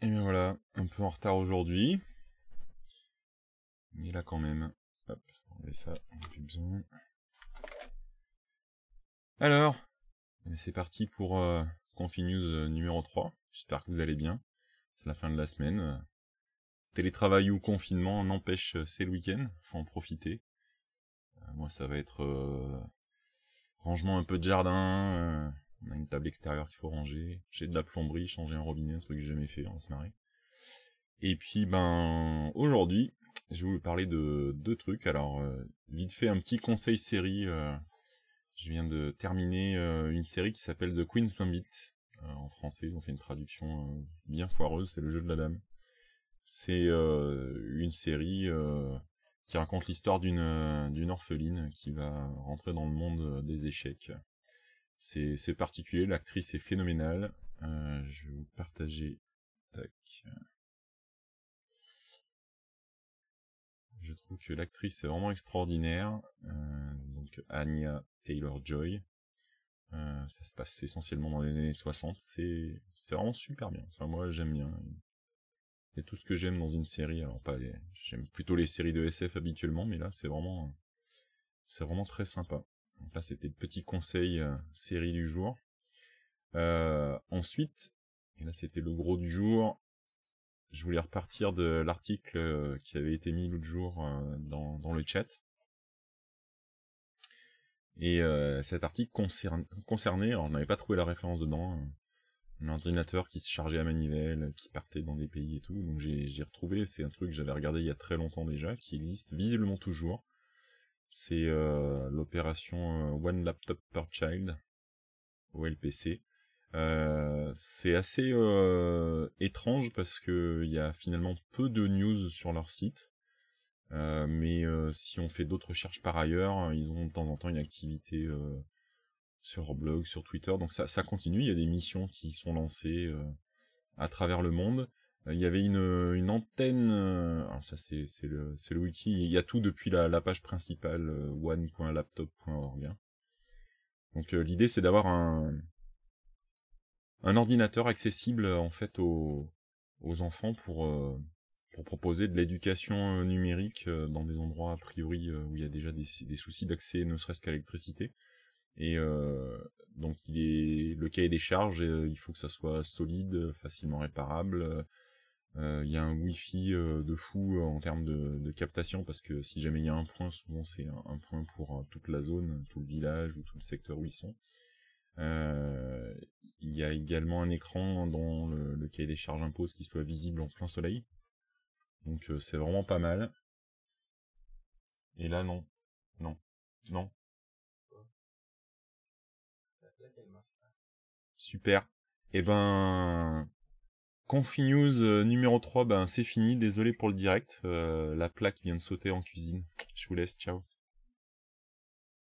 Et bien voilà, un peu en retard aujourd'hui. Mais là quand même. Hop, on met ça, on n'a plus besoin. Alors, c'est parti pour ConfiNews numéro 3. J'espère que vous allez bien. C'est la fin de la semaine. Télétravail ou confinement, n'empêche, c'est le week-end. Faut en profiter. Moi, ça va être rangement un peu de jardin. On a une table extérieure qu'il faut ranger. J'ai de la plomberie, changer un robinet, un truc que j'ai jamais fait, on va se marrer. Et puis, ben, aujourd'hui, je vais vous parler de deux trucs. Alors, vite fait, un petit conseil série. Je viens de terminer une série qui s'appelle The Queen's Gambit. En français, ils ont fait une traduction bien foireuse, c'est le jeu de la dame. C'est une série qui raconte l'histoire d'une orpheline qui va rentrer dans le monde des échecs. C'est particulier, l'actrice est phénoménale. Je vais vous partager. Tac. Je trouve que l'actrice est vraiment extraordinaire. Donc Anya Taylor Joy. Ça se passe essentiellement dans les années 60. C'est vraiment super bien. Enfin, moi, j'aime bien. C'est tout ce que j'aime dans une série. Alors pas les... J'aime plutôt les séries de SF habituellement, mais là c'est vraiment très sympa. Donc là c'était le petit conseil série du jour. Ensuite, et là c'était le gros du jour, je voulais repartir de l'article qui avait été mis l'autre jour dans le chat. Et cet article concernait, alors on n'avait pas trouvé la référence dedans, un ordinateur qui se chargeait à manivelle, qui partait dans des pays et tout, donc j'ai retrouvé, c'est un truc que j'avais regardé il y a très longtemps déjà, qui existe visiblement toujours, c'est l'opération One Laptop Per Child, OLPC, c'est assez étrange parce que il y a finalement peu de news sur leur site, mais si on fait d'autres recherches par ailleurs, ils ont de temps en temps une activité... sur leur blog, sur Twitter, donc ça continue, il y a des missions qui sont lancées à travers le monde. Il y avait une antenne, alors ça c'est le wiki, il y a tout depuis la page principale, one.laptop.org. Hein. Donc l'idée c'est d'avoir un ordinateur accessible en fait aux enfants pour proposer de l'éducation numérique dans des endroits a priori où il y a déjà des soucis d'accès, ne serait-ce qu'à l'électricité. Et donc le cahier des charges, il faut que ça soit solide, facilement réparable. Il y a un wifi de fou en termes de captation, parce que si jamais il y a un point, souvent c'est un point pour toute la zone, tout le village ou tout le secteur où ils sont. Il y a également un écran dont le cahier des charges impose qu'il soit visible en plein soleil. Donc c'est vraiment pas mal. Et là non, non, non. Super. Et ben, ConfiNews numéro 3, ben c'est fini. Désolé pour le direct. La plaque vient de sauter en cuisine. Je vous laisse. Ciao.